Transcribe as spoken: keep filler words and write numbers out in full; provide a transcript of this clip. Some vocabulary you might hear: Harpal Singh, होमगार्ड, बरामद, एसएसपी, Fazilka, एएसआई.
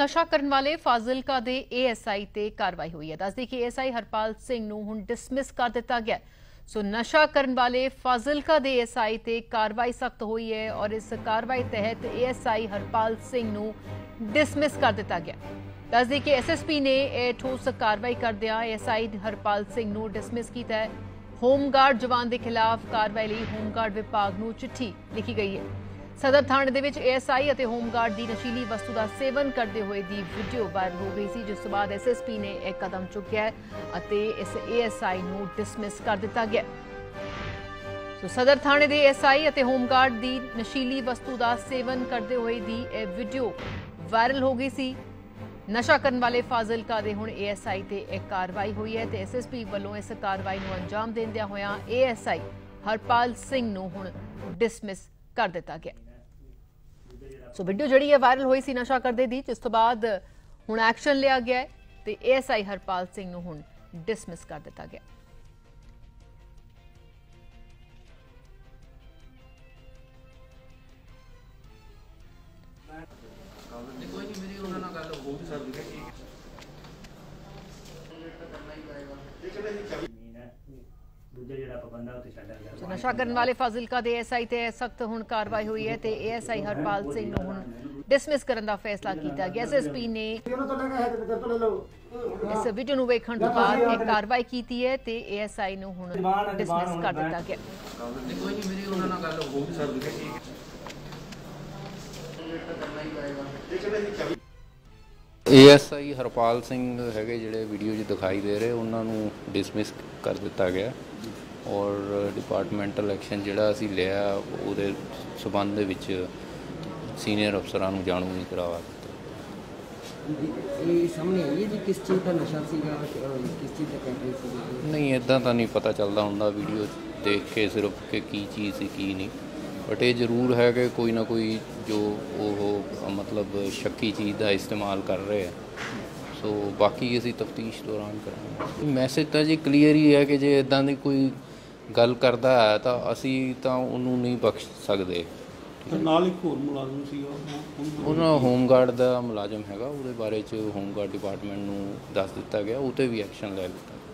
नशा करने वाले फाजिलका दे एएसआई ते कार्रवाई हुई है। दस दी कि एएसआई हरपाल सिंह नूं हुण डिसमिस कर दिता गया। सो नशा करने वाले फाजिलका दे एएसआई ते कार्रवाई सख्त हुई है और इस कार्रवाई तहत एएसआई हरपाल सिंह नूं डिसमिस कर दिता गया। दस दी कि एसएसपी ने यह ठोस कार्रवाई करदिया एएसआई हरपाल सिंह नूं डिसमिस किया। होमगार्ड जवान के खिलाफ कार्रवाई लई होमगार्ड विभाग नूं चिट्ठी लिखी गई है। सदर थाने दे विच एएसआई अते होमगार्ड की नशीली वस्तु का सेवन करते हुए दी वीडियो वायरल हो गई सी, जिस बाद एसएसपी ने एक कदम चुकिया अते इस एएसआई नूं डिसमिस कर दिता गया। सो सदर थाने दे एएसआई अते होमगार्ड की नशीली वस्तु का सेवन करते हुए दी यह वीडियो वायरल हो गई सी। नशा करने वाले फाजिलका दे हुण एएसआई ते एक कार्रवाई हुई है ते एसएसपी वल्लों इस कार्रवाई नूं अंजाम देंदिया होया एएसआई हरपाल सिंह नूं हुण डिसमिस कर दिता गया। सो वीडियो जी वायरल हुई सी नशा करदे दी, जिस तो बाद हुण एक्शन लिया गया ते एएसआई हरपाल सिंह नूं हुण डिसमिस कर दिता गया। नशा करने वाले फाजिलका दे एएसआई ते सख्त हुण कार्रवाई हुई है ते एएसआई हरपाल सिंह नूं हुण डिसमिस करन दा फैसला कीता गया। एसएसपी ने इस वीडियो नूं वेखण तों बाद एक कार्रवाई कीती है ते एएसआई नूं हुण डिसमिस कर दिता गया। कोई नहीं मेरी उन्हां नाल गल हो सर दिखे ठीक है। एएसआई हरपाल सिंह है जिहड़े वीडियो च दिखाई दे रहे उन्हां नूं डिसमिस कर दिता गया और डिपार्टमेंटल एक्शन जिहड़ा असीं लिया उहदे संबंध दे विच सीनियर अफसरां नूं जाणू नहीं करवा दित्ता। ये सामने आई जी किस चीज़ दा नशा सीगा किस चीज़ दा कंट्री सीगा नहीं इदां तां नहीं पता चलदा हुंदा वीडियो देख के सिर्फ कि की चीज़ सी की नहीं, बट ये जरूर है कि कोई ना कोई जो वह मतलब शक्की चीज़ का इस्तेमाल कर रहे हैं। सो बाकी असीं तफ्तीश दौरान करांगे। मैसेज तो जी क्लीयर ही है कि जे इदां दी कोई गल करता है तो असी तो उन्होंने नहीं बख्श सकते। उन्होंने होमगार्ड का मुलाजम है उहदे बारे च होमगार्ड डिपार्टमेंट नूं दस दिता गया, उहते भी एक्शन लै लिता।